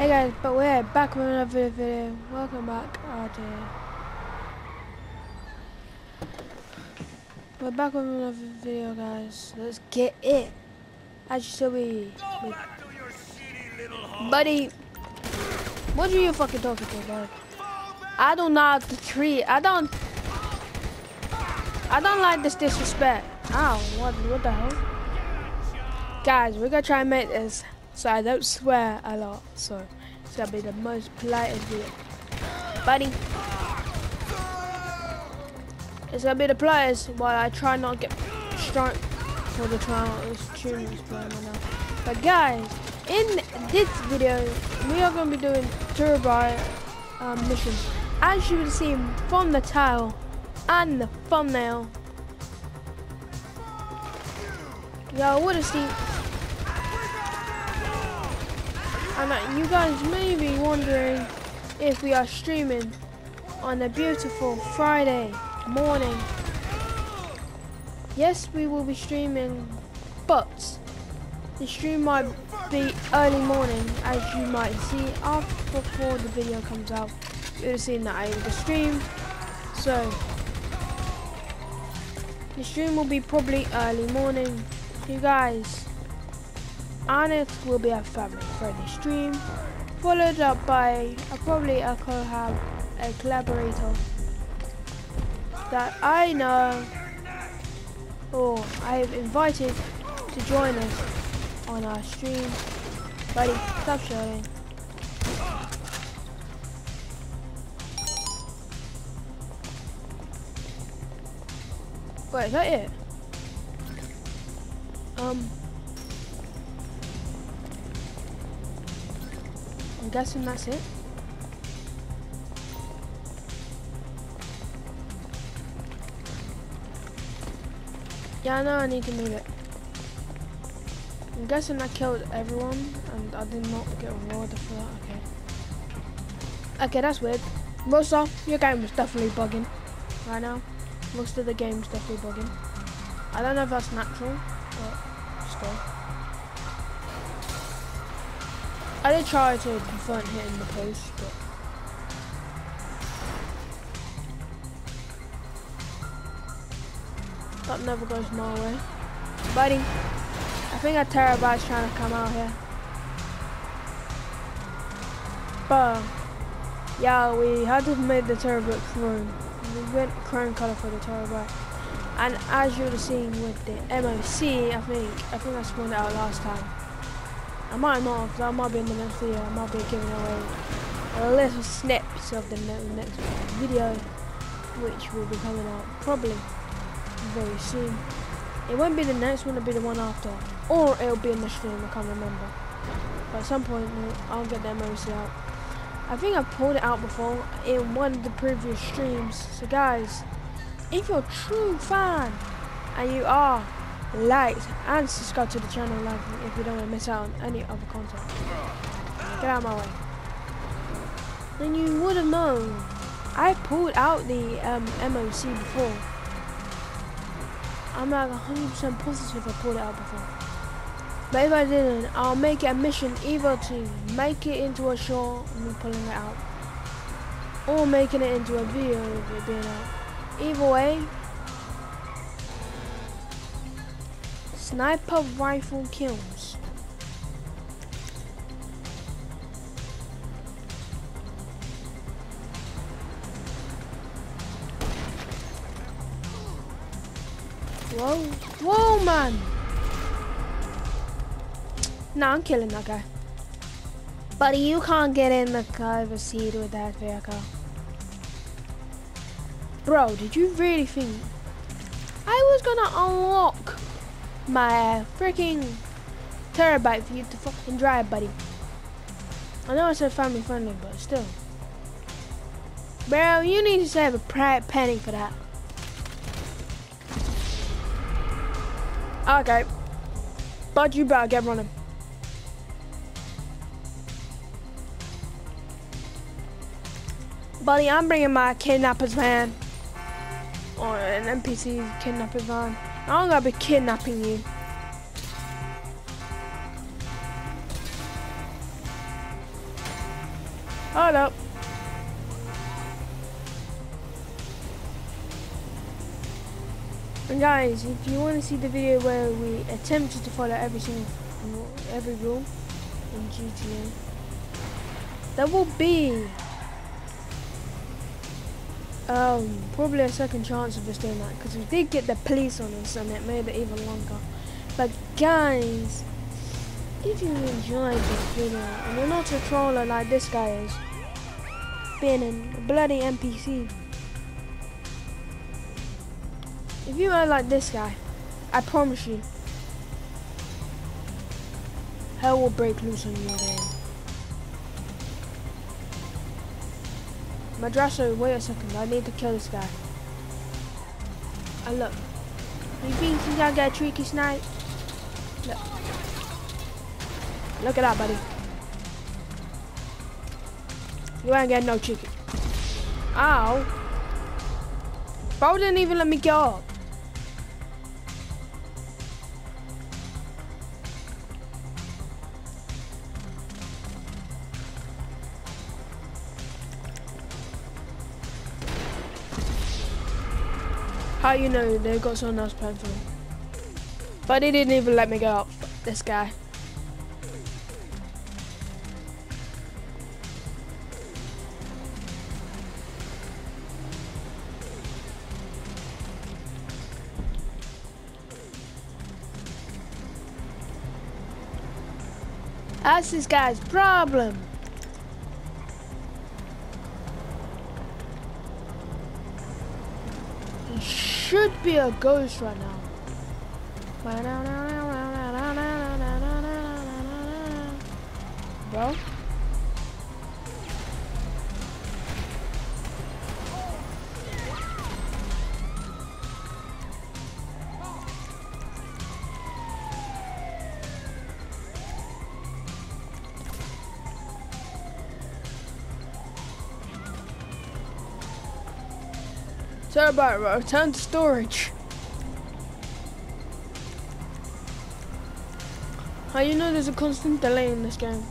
Hey guys, but we're back with another video. Welcome back, R.J. We're back with another video, guys. Let's get it. As you said, we buddy, what are you fucking talking about? I don't know how to treat. I don't like this disrespect. Ow, what the hell? Guys, we're gonna try and make this so I don't swear a lot, so it's gonna be the most politest video. Buddy! It's gonna be the politest while I try not get struck for the trial. It's tuneless playing right now. But guys, in this video, we are gonna be doing Turbo missions. As you would have seen from the title and the thumbnail, y'all would have seen. And you guys may be wondering if we are streaming on a beautiful Friday morning. Yes, we will be streaming, but the stream might be early morning, as you might see after before the video comes out. You'll have seen that I did the stream, so the stream will be probably early morning. You guys. And it will be a family-friendly stream, followed up by probably a collab, a collaborator that I know or I have invited to join us on our stream. Buddy, stop shouting. Wait, is that it? I'm guessing that's it. Yeah, I know I need to move it. I'm guessing I killed everyone and I did not get rewarded for that, okay. Okay, that's weird. Most of your game was definitely bugging right now. Most of the game's definitely bugging. I don't know if that's natural, but still. I did try to prevent hitting the post, but that never goes my way. Buddy, I think a terabyte's trying to come out here. But yeah, we had to make the terabyte chrome. We went chrome colour for the terabyte. And as you would have seen with the MOC, I think I spawned it out last time. I might not, because I might be in the next video. I might be giving away a little snips of the next video, which will be coming out probably very soon. It won't be the next one, it'll be the one after, or it'll be in the stream, I can't remember. But at some point, I'll get that MOC out. I think I pulled it out before in one of the previous streams. So guys, if you're a true fan, and you are, like and subscribe to the channel if you don't want to miss out on any other content. Get out of my way. Then you would have known I pulled out the MOC before. I'm like 100% positive I pulled it out before. But if I didn't, I'll make it a mission either to make it into a short and me pulling it out, or making it into a video of it being out. Either way. Sniper rifle kills. Whoa, whoa, man! Nah, I'm killing that guy. Buddy, you can't get in the driver's seat with that vehicle. Bro, did you really think I was gonna unlock my freaking terabyte for you to fucking drive, buddy? I know I said family friendly, but still. Bro, you need to save a penny for that. Okay. Bud, you better get running. Buddy, I'm bringing my kidnapper's van. Or an NPC kidnapper's van. I'm gonna be kidnapping you. Hold up. And guys, if you want to see the video where we attempted to follow every rule in GTA, there will be probably a second chance of us doing that, because we did get the police on us and it made it even longer. But guys, if you enjoyed this video and you're not a troller like this guy is, being a bloody NPC, if you are like this guy, I promise you, hell will break loose on you again. Madrasso, wait a second, I need to kill this guy. And look, you think he's gonna get a tricky snipe? Look. Look at that, buddy. You ain't getting no tricky. Ow. Bro didn't even let me get up. How you know they got someone else playing for me? But they didn't even let me go up. This guy. That's this guy's problem. Should be a ghost right now. Bro. Sorry about it, bro. Return to storage. How you know there's a constant delay in this game?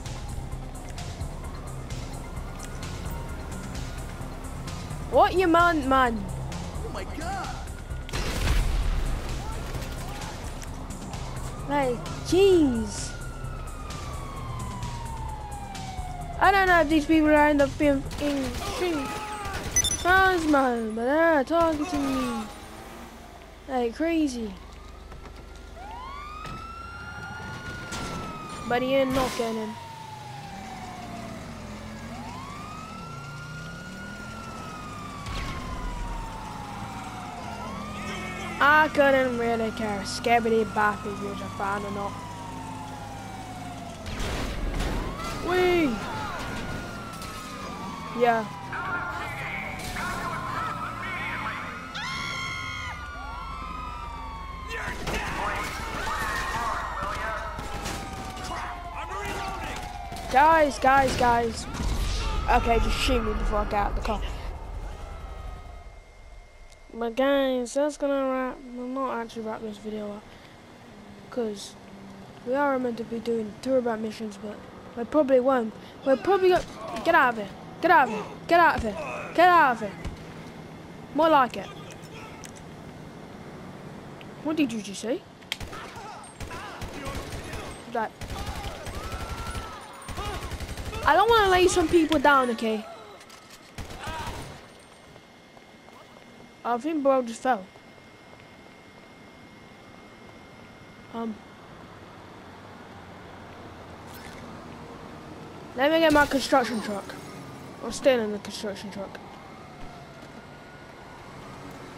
What you man, man? Oh my god! Like, jeez. I don't know if these people end up being in stream. How's man, but they're targeting me like crazy. But he ain't not getting him. I couldn't really care a scabbity bath if you're a fan or not. Wee! Yeah. Guys. Okay, just shoot me before I get out of the car. But guys, that's gonna wrap, we'll not actually wrap this video up, because we are meant to be doing tourboat missions, but we probably won't. We're probably gonna, get out of here, get out of here, get out of here, get out of here. More like it. What did you just say? That. I don't want to lay some people down, okay? I think bro just fell. Let me get my construction truck. I'm still in the construction truck.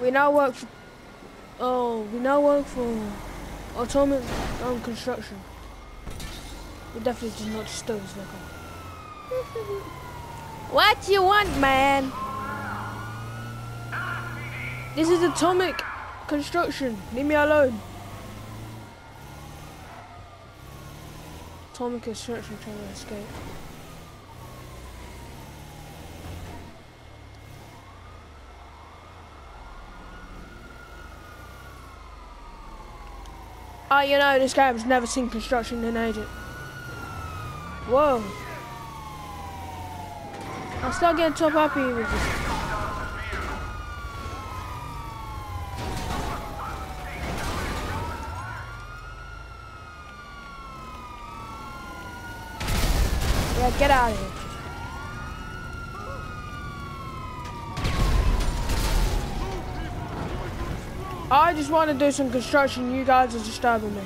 We now work for autonomous construction. We definitely did not steal this vehicle. What you want, man? This is atomic construction. Leave me alone. Atomic construction trying to escape. Oh, you know, this guy has never seen construction in ages. Whoa. I'm still getting top up here with this. Yeah, get out of here. I just want to do some construction. You guys are disturbing me.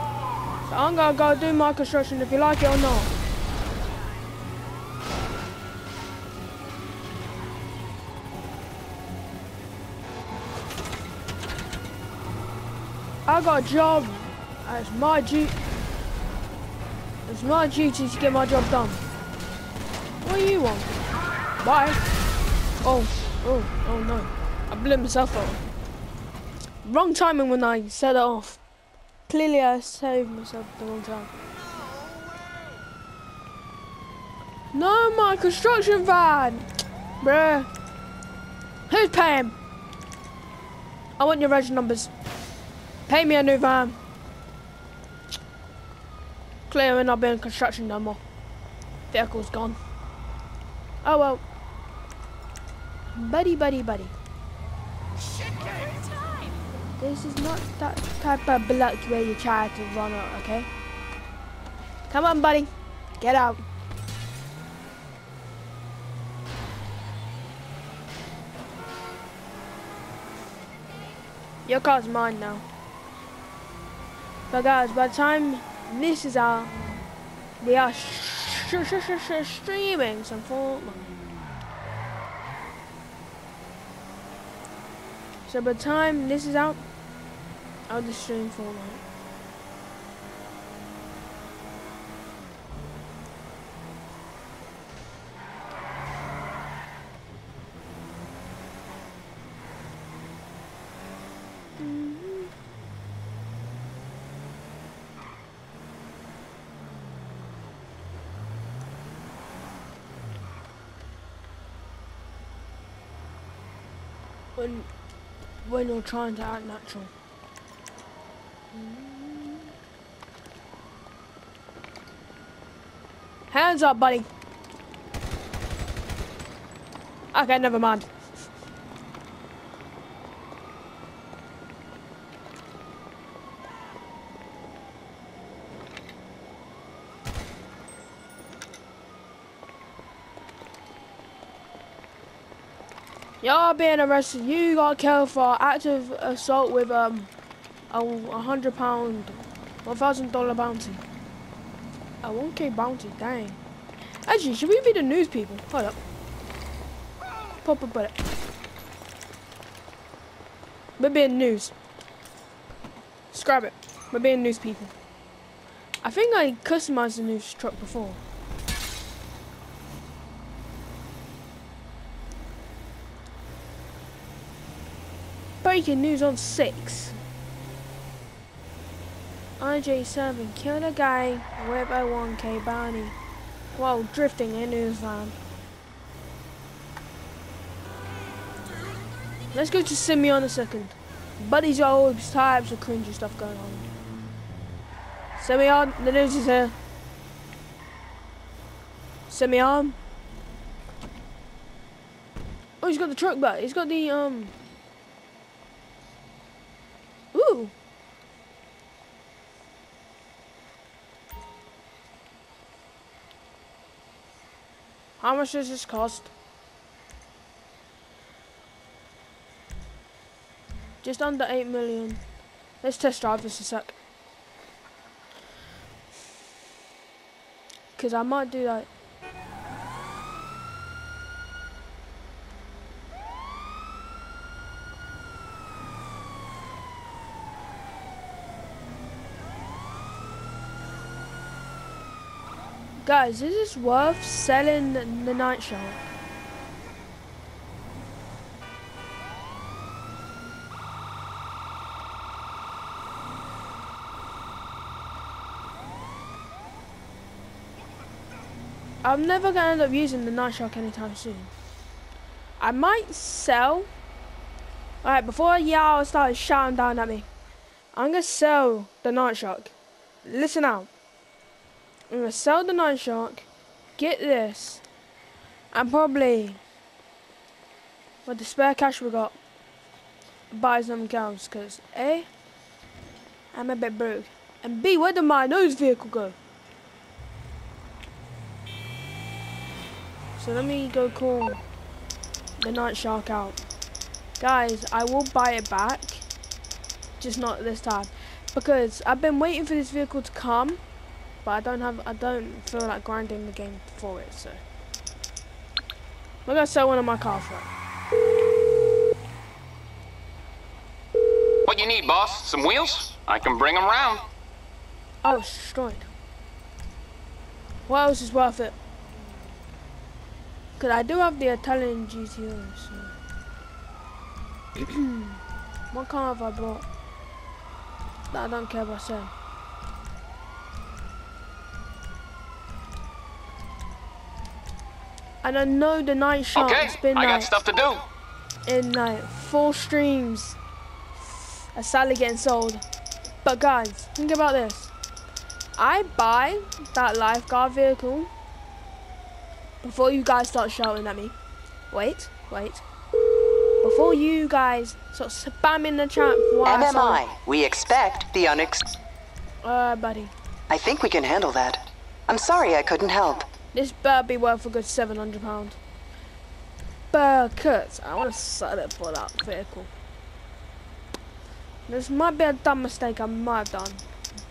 So I'm gonna go do my construction if you like it or not. I got a job, and it's my duty to get my job done. What do you want? Bye. Oh no. I blew myself up. Wrong timing when I set it off. Clearly I saved myself the wrong time. No, my construction van! Bruh. Who's paying? I want your reg numbers. Pay me a new van. Clear and I'll be in construction no more. Vehicle's gone. Oh well. Buddy. Shit, time. This is not that type of block where you try to run out, okay? Come on, buddy. Get out. Your car's mine now. But guys, by the time this is out, we are streaming some Fortnite. So by the time this is out, I'll just stream Fortnite. When you're trying to act natural. Hands up, buddy. Okay, never mind. Y'all being arrested. You got killed for active assault with $1,000 bounty. A $1K bounty, dang. Actually, should we be the news people? Hold up. Pop a bullet. We're being news. Scrap it. We're being news people. I think I customized the news truck before. Breaking news on 6. RJ7 killed a guy with a $1K bounty while drifting in his van. Let's go to Simeon a second. Buddies are all types of cringy stuff going on. Simeon, the news is here. Simeon. Oh, he's got the truck back. He's got the How much does this cost? Just under 8 million. Let's test drive this a sec. Cause I might do that. Guys, is this worth selling the Nightshark? I'm never gonna end up using the Nightshark anytime soon. I might sell. Alright, before y'all started shouting down at me, I'm gonna sell the Nightshark. Listen out. I'm gonna sell the Nightshark, get this, and probably with the spare cash we got, buy some gowns, because A, I'm a bit broke, and B, where did my nose vehicle go? So let me go call the Nightshark out. Guys, I will buy it back, just not this time, because I've been waiting for this vehicle to come, but I don't feel like grinding the game for it, so we're gonna sell one of my cars for it. What you need, boss? Some wheels? I can bring them round. I was destroyed. What else is worth it? Because I do have the Italian GTO, so what car have I bought that I don't care about selling? And I know the Nightshark has been I got stuff to do. In like 4 streams, a salad getting sold. But guys, think about this. I buy that lifeguard vehicle before you guys start shouting at me. Wait, wait. Before you guys start spamming the chat. MMI, we expect the unexpected. Buddy. I think we can handle that. I'm sorry I couldn't help. This better be worth a good £700. Because I want to sell it for that vehicle. This might be a dumb mistake I might have done,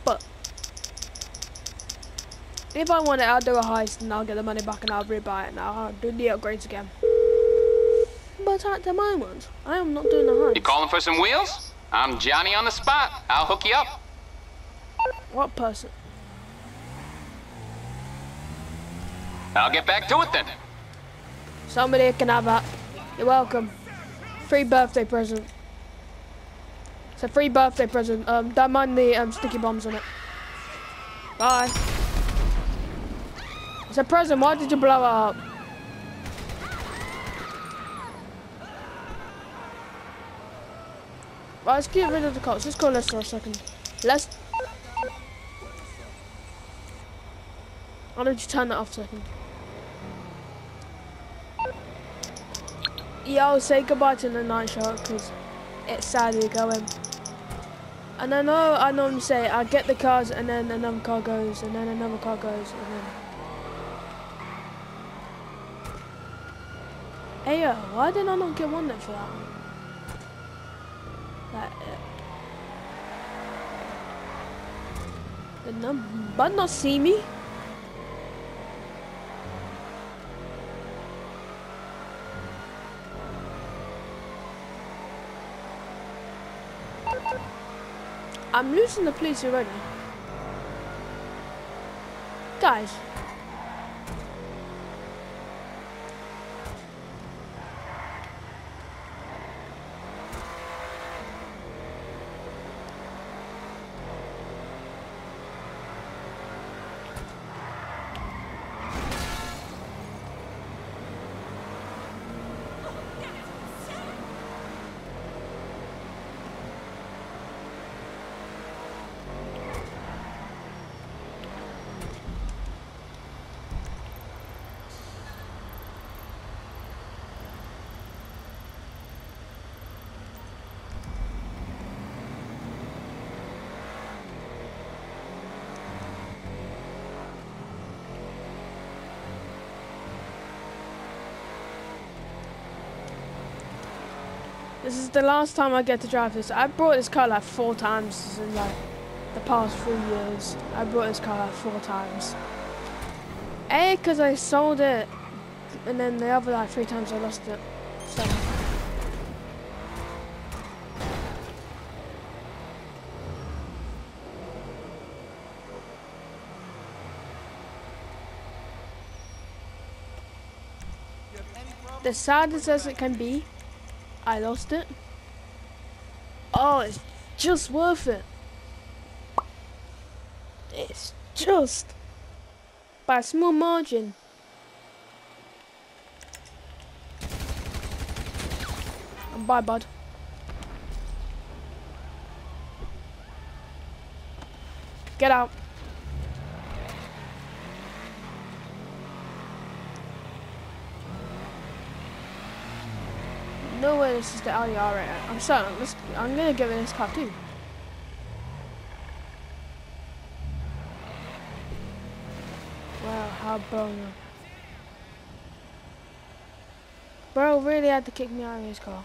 but if I want it, I'll do a heist and I'll get the money back and I'll rebuy it and I'll do the upgrades again. But at the moment, I am not doing a heist. You calling for some wheels? I'm Johnny on the spot. I'll hook you up. What person? I'll get back to it then. Somebody can have that. You're welcome. Free birthday present. It's a free birthday present. Don't mind the sticky bombs on it. Bye. It's a present. Why did you blow it up? Right, let's get rid of the cops. Let's call Lester a second. Lester. Why don't you turn that off a second? Yo, say goodbye to the Nightshark because it's sadly going. And I normally say I get the cars and then another car goes and then another car goes and then. Hey yo, why did I not get one then for that one? Did the bud not see me? I'm losing the police already. Guys. This is the last time I get to drive this. I brought this car like 4 times in like the past 3 years. I brought this car like 4 times. A, because I sold it, and then the other like 3 times I lost it. So. The saddest as it can be, I lost it. Oh, it's just worth it. It's just by a small margin. Bye, bud. Get out. No way this is the Audi R8. I'm certain. I'm gonna give it this car too. Wow, how brilliant. Bro really had to kick me out of his car.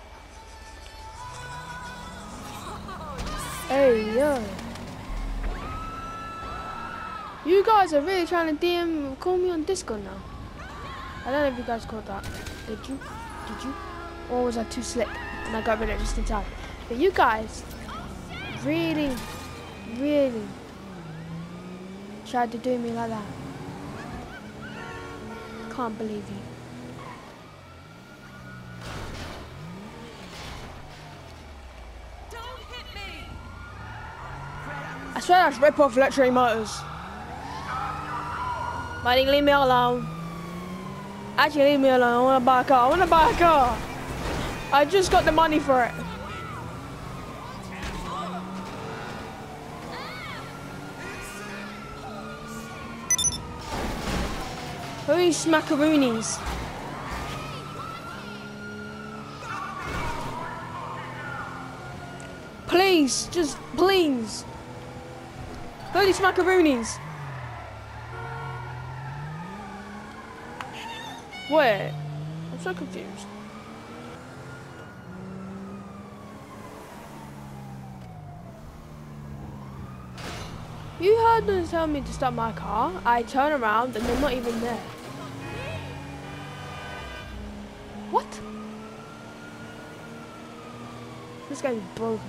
Hey, yo. You guys are really trying to DM call me on Discord now. I don't know if you guys caught that. Did you? Did you? Or was I too slick and I got rid of it just in time? But you guys really, really tried to do me like that. Can't believe you. I swear that's rip off luxury motors. Buddy, leave me alone. Actually, leave me alone. I want to buy a car. I want to buy a car. I just got the money for it. Who's macaroonies? Please, just please. Who's macaroonies? Wait, I'm so confused. You heard them tell me to stop my car. I turn around and they're not even there. What? This guy's broken.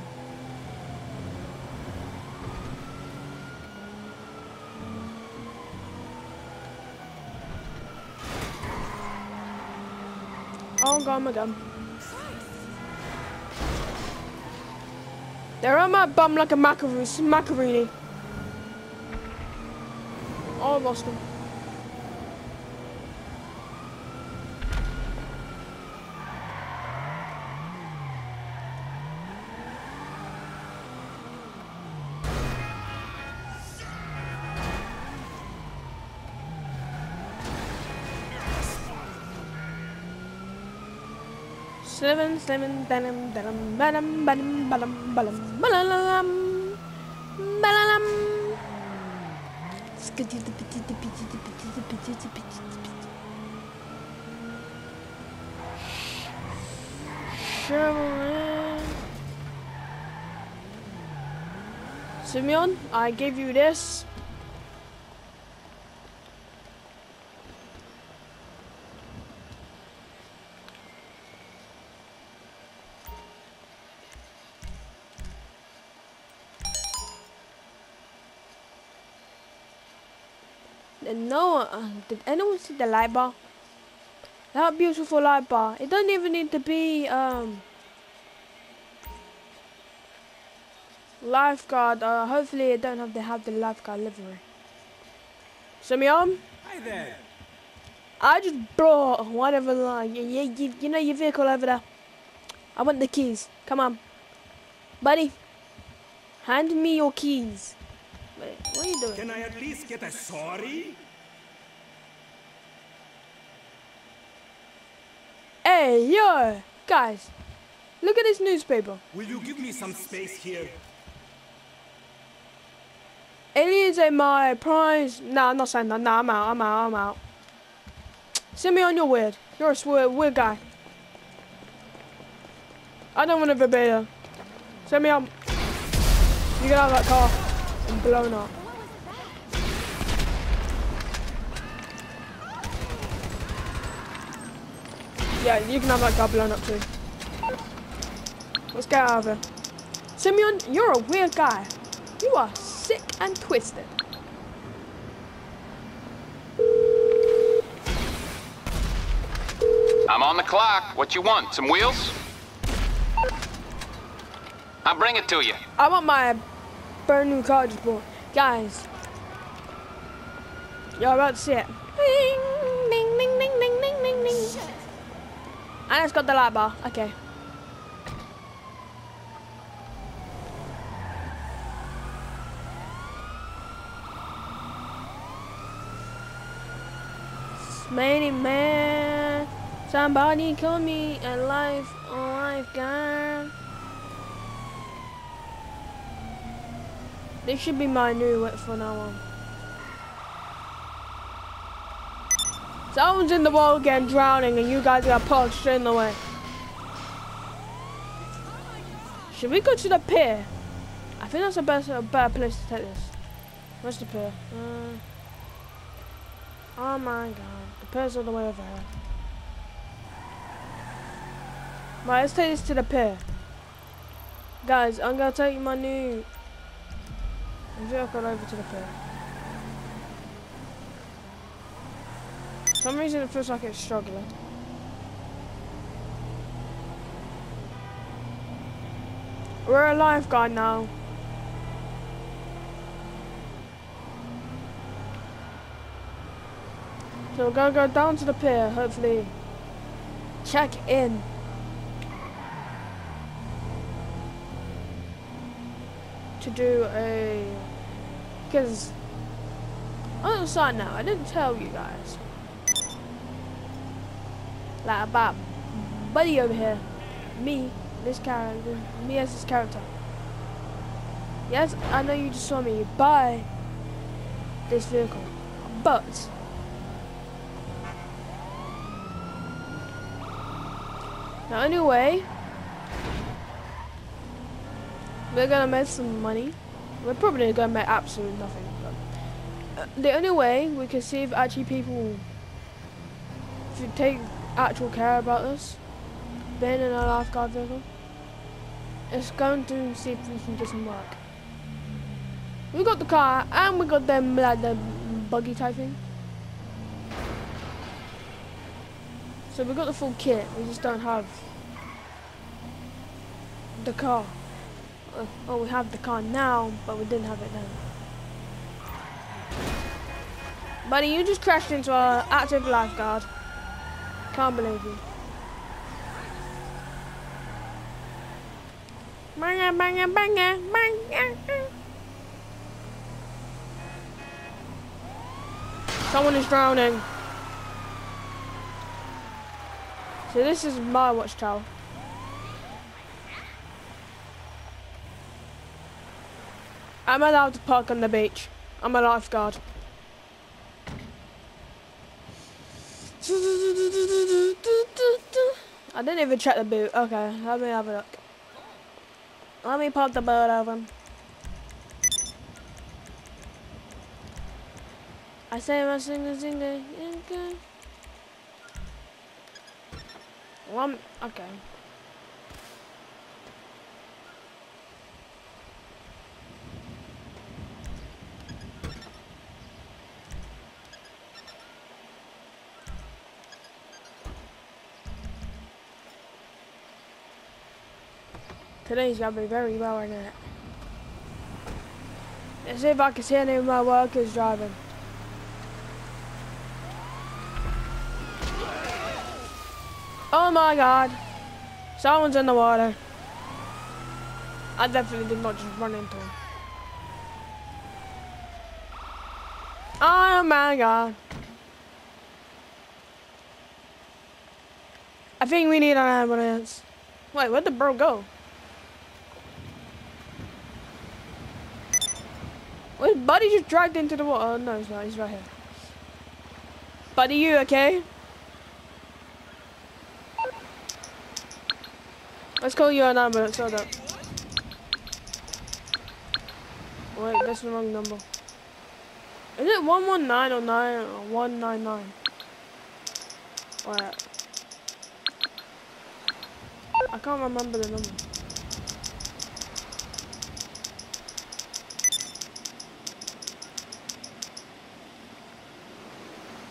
Oh god, my gum. They're on my bum like a macaroon. Oh, I lost him. Slimming, denim, denim, denim, denim, denim, denim, denim, denim. Simeon, I gave you this. No, did anyone see the light bar? That beautiful light bar. It doesn't even need to be lifeguard. Hopefully, it don't have to have the lifeguard livery. Simeon. Hi there. I just brought whatever. You know your vehicle over there. I want the keys. Come on, buddy. Hand me your keys. Wait, what are you doing? Can I at least get a sorry? Hey, yo! Guys, look at this newspaper. Will you give me some space here? Aliens ain't my prize. Nah, I'm not saying that. Nah, I'm out. Simeon, you're weird. You're a weird guy. I don't want to be here. Simeon, you get out of that car. I'm blown up. Yeah, you can have that car blown up too. Let's get out of here. Simeon, you're a weird guy. You are sick and twisted. I'm on the clock. What you want? Some wheels? I'll bring it to you. I want my brand new car just bought. Guys, you're about to see it. Ding, ding, ding, ding, ding, ding, ding, ding. And it's got the light bar. Okay. Many man, somebody kill me alive, alive, God. This should be my new whip for now on. Someone's in the wall again, drowning, and you guys got pulled straight in the way. Should we go to the pier? I think that's a better place to take this. Where's the pier? Oh my God, the pier's all the way over here. Right, let's take this to the pier. Guys, I'm gonna take my new vehicle over to the pier. For some reason it feels like it's struggling. We're a lifeguard now. So we're gonna go down to the pier, hopefully. Check in. To do a... Because... I'm outside now, I didn't tell you guys. Like about buddy over here. Me, this character, me as this character. Yes, I know you just saw me buy this vehicle, but... Now anyway, we're gonna make some money. We're probably gonna make absolutely nothing. But the only way we can see if actually people should take actual care about us, being in a lifeguard vehicle, is going to see if we can do some work. We got the car and we got them like the buggy type thing. So we got the full kit, we just don't have the car. Oh, we have the car now, but we didn't have it then. Buddy, you just crashed into our active lifeguard. Can't believe you. Banga, banga, banga, banga. Someone is drowning. So this is my watchtower. I'm allowed to park on the beach. I'm a lifeguard. I didn't even check the boot. Okay, let me have a look. Let me pop the boat over. I say my single. Okay. Okay. Today's gonna be very well in it. Let's see if I can see any of my workers driving. Oh my God, someone's in the water. I definitely did not just run into him. Oh my God. I think we need an ambulance. Wait, where'd the bro go? Well, buddy just dragged into the water. Oh, no, he's not, he's right here. Buddy, you okay? Let's call you an ambulance, hold up. Wait, that's the wrong number. Is it 119 or 9 or 199? Alright. I can't remember the number.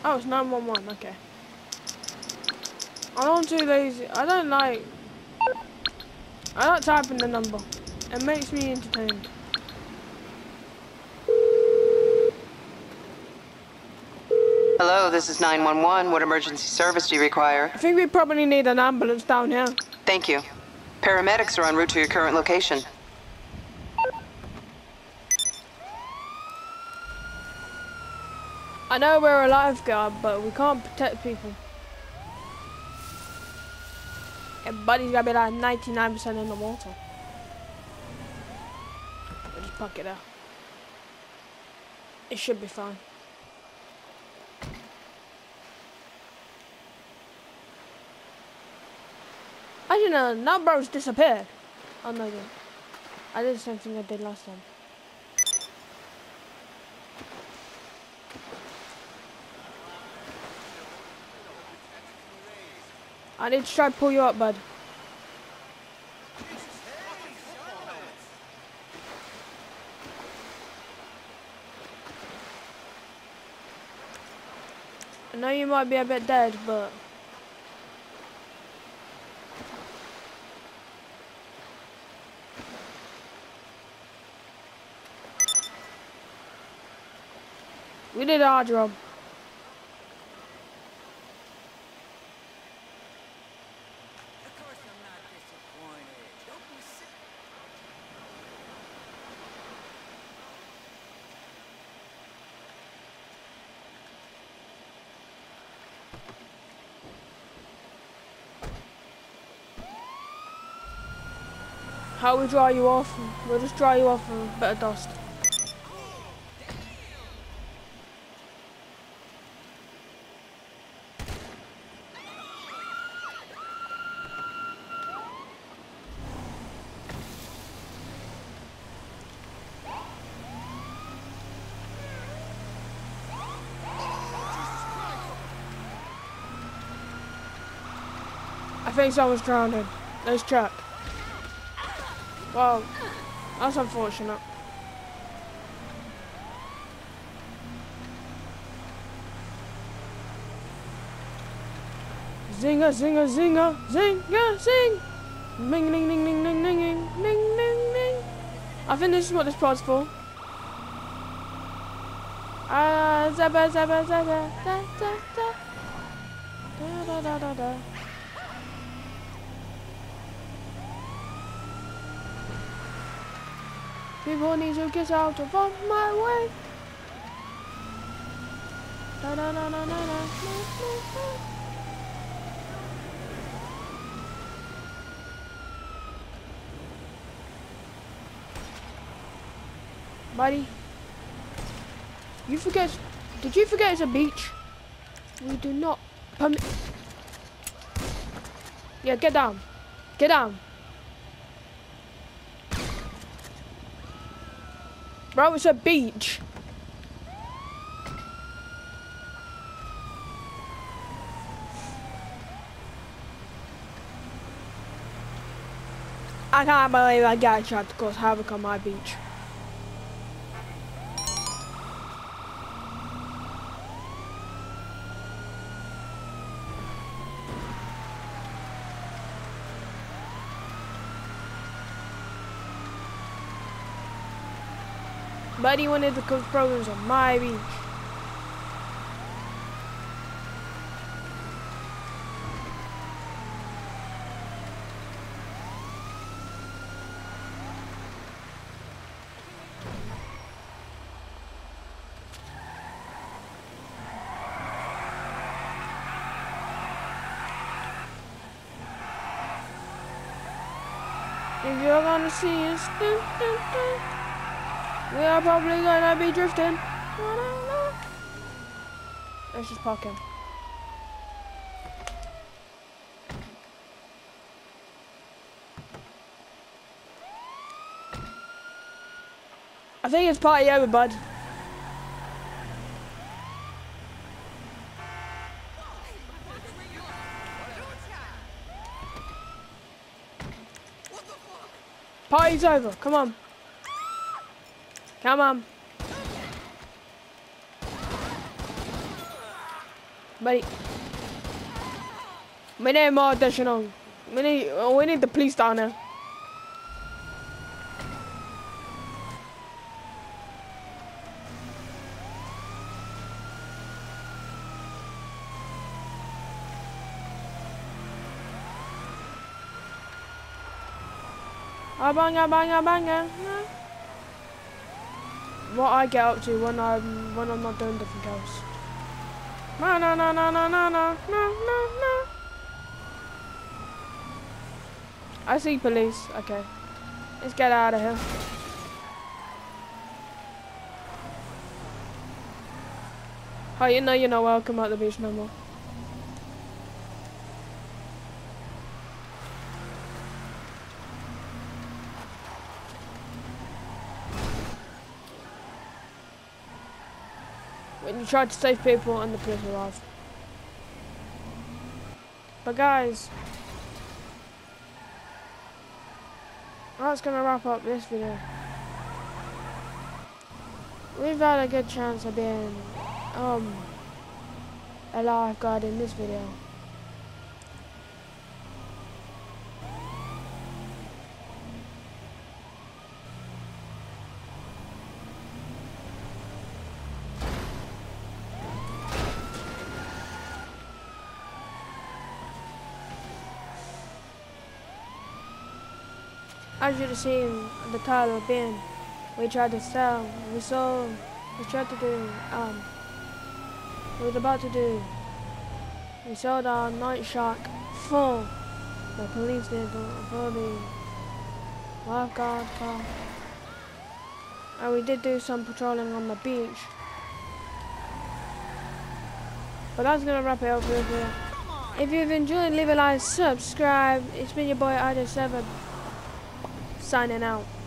Oh, it's 911, okay. I don't do these, I don't type in the number. It makes me entertained. Hello, this is 911. What emergency service do you require? I think we probably need an ambulance down here. Thank you. Paramedics are en route to your current location. I know we're a lifeguard, but we can't protect people. Everybody's gonna be like 99% in the water. We'll just punk it out. It should be fine. As you know, now bro's disappeared. Oh no, I did the same thing I did last time. I need to try to pull you up, bud. I know you might be a bit dead, but... we did our job. How we dry you off? We'll just dry you off with a bit of dust. I think someone's drowning. Let's check. Well, that's unfortunate. Zinger, zinger, zinger, zinger, zing! Ming, ding, ding, ding, ding, ding, ding, ding, ding, ding. I think this is what this pod's for. Zaba, zaba, zaba, da, da, da. Da, da, da, da, da. People need to get out of my way. Da, da, da, da, da, da, da. Buddy, you forget? Did you forget it's a beach? We do not permit. Yeah, get down. Get down. Bro, it's a beach. I can't believe I got tried to cause havoc on my beach. Buddy wanted to cook programs on my beach. If you're gonna see us, dun, dun, dun. We are probably gonna be drifting. Let's just park him. I think it's party over, bud. Party's over, come on. Come on. Buddy. We need more additional. We need the police down there. Abang, abang, abang. What I get up to when I'm not doing different else. No, no, no, no, no, no, no, no, no. I see police. Okay. Let's get out of here. Oh, you know you're not welcome at the beach no more. When you tried to save people and the police arrived. But guys, that's gonna wrap up this video. We've had a good chance of being a lifeguard in this video. As you've seen the title bin, we tried to sell, we sold, we tried to do, we was about to do. We sold our Nightshark for the police vehicle, for the lifeguard car. And we did do some patrolling on the beach. But that's gonna wrap it up for here. If you've enjoyed, leave a like, subscribe. It's been your boy RJ7. Signing out.